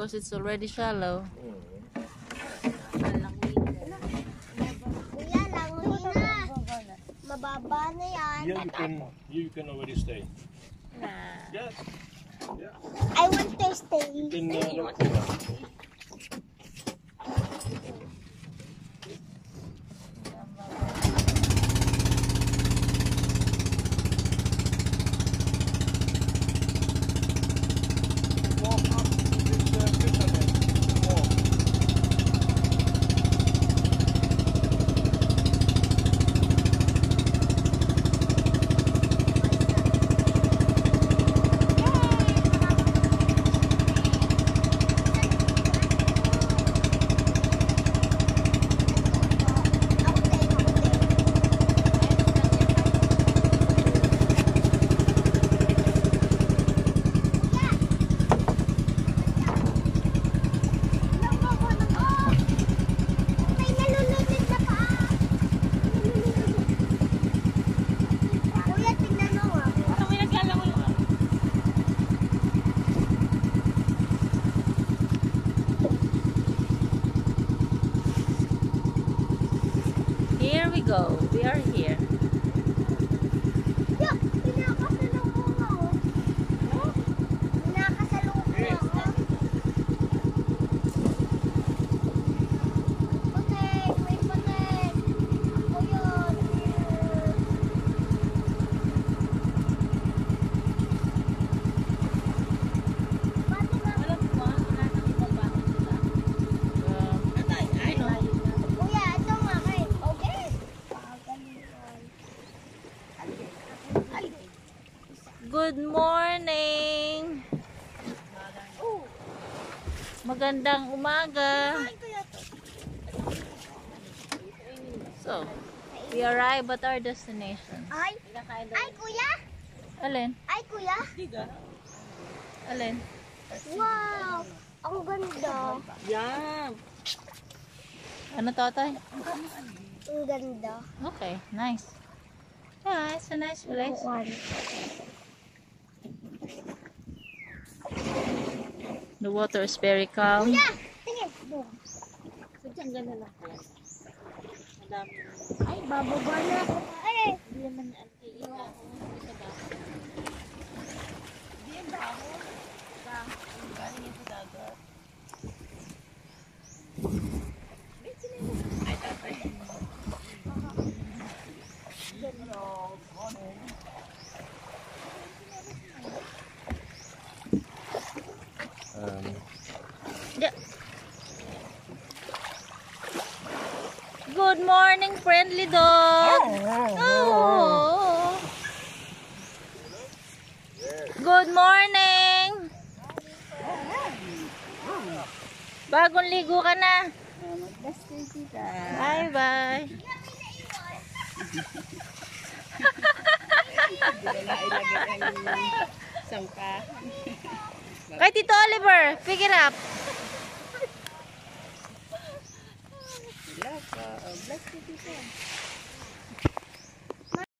because it's already shallow. Mababa na yan. Yeah, you can already stay. Nah. Yes. Yeah. I want to stay. You can look it up. We are here. Good morning. Magandang umaga. So, we arrive at our destination. Ay, kuya. Alin? Ay, kuya. Alin? Wow, ang ganda. Yeah. Ano to, Tay? Ang ganda. Okay, nice. Yeah, it's a nice place. The water is very calm. Yeah, Good morning, friendly dog. Oh. Good morning. Bagong ligo ka na. Bye bye. Kay Tito Oliver, pick it up. Black, black,